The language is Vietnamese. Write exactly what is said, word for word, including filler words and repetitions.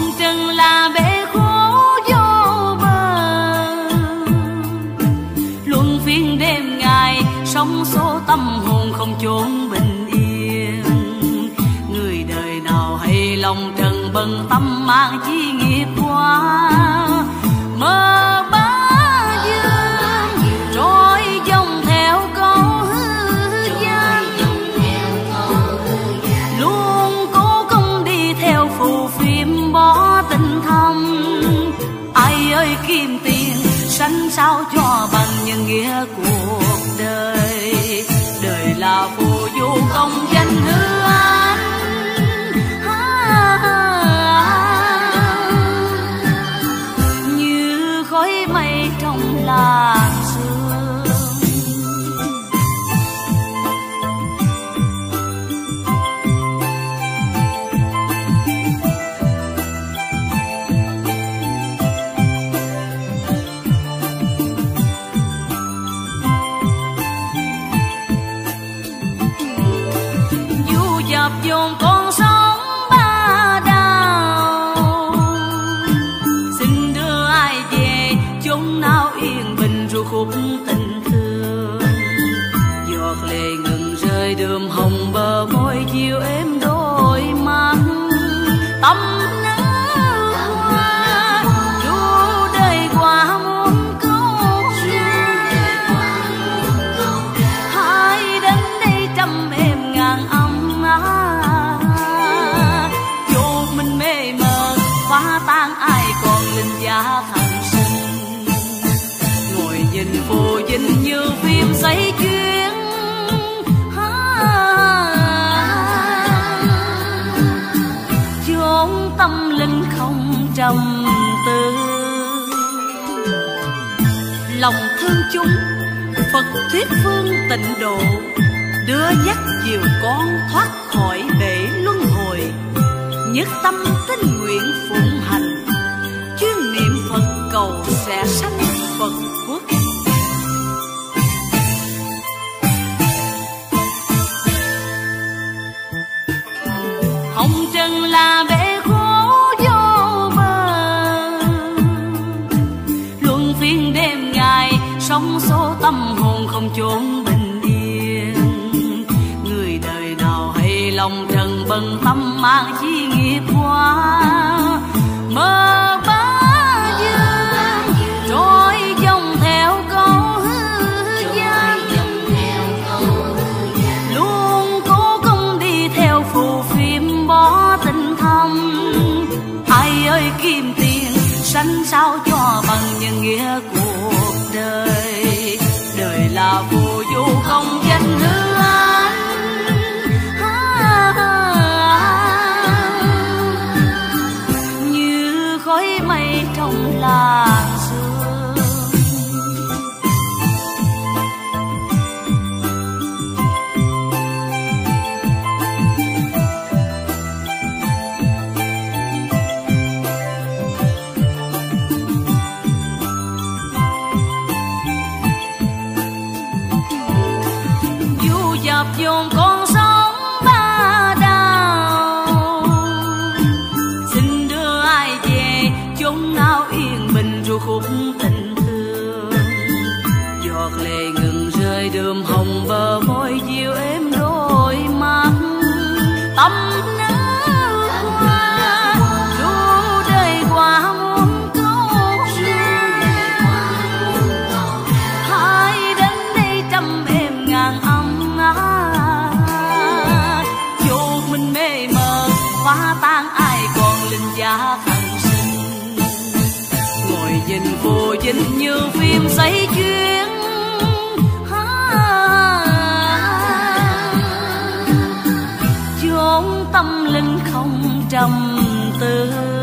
hồng trần là bể khổ vô bờ, luân phiên đêm ngày sóng số tâm hồn không chốn bình yên. Người đời nào hay lòng trần bần tâm mang chi nghiệp quá mơ bá dương, trôi dòng theo câu hư gian, luôn cố công đi theo phù phiếm bỏ tình thâm. Ai ơi kim tiền sanh sao cho bằng nhân nghĩa cuộc đời, đời là phù du công danh hư anh. Du dập dồn con sóng ba đào, xin đưa ai về chốn nào yên bình ru khúc tình thương. Giọt lệ ngừng rơi đường hồng bờ môi chiều êm đôi mắt tâm phù dinh như phim giấy chuyến chốn tâm linh không trầm tư. Lòng thương chúng Phật thuyết phương tịnh độ, đưa dắt dìu con thoát khỏi bể luân hồi. Nhất tâm tín nguyện phụng hành, chuyên niệm Phật cầu sẽ sanh Phật quốc. Hồng trần là bể khổ vô bờ, luân phiên đêm ngày sóng số tâm hồn không chốn bình yên. Người đời nào hay lòng trần bần tâm mang chi nghiệp quá mơ bá dương, trôi dòng theo câu hư gian, luôn cố công đi theo phù phiếm bỏ tình thâm. Ai ơi kim tiền sanh sao cho bằng nhân nghĩa cuộc đời, đời là phù du không danh hư anh. Như khói mây trong làng dồn con sóng ba đào, xin đưa ai về chốn nào yên bình ru khúc tình thương. Giọt lệ ngừng rơi đường hồng bờ môi dịu êm đôi mắt tâm nước hoa ru đời qua muôn câu chuyện. Hãy đến đây trăm em ngàn âm á, hóa tan ai còn linh giá thần sinh. Ngồi nhìn vô dinh như phim giấy chuyến chốn tâm linh không trầm tư.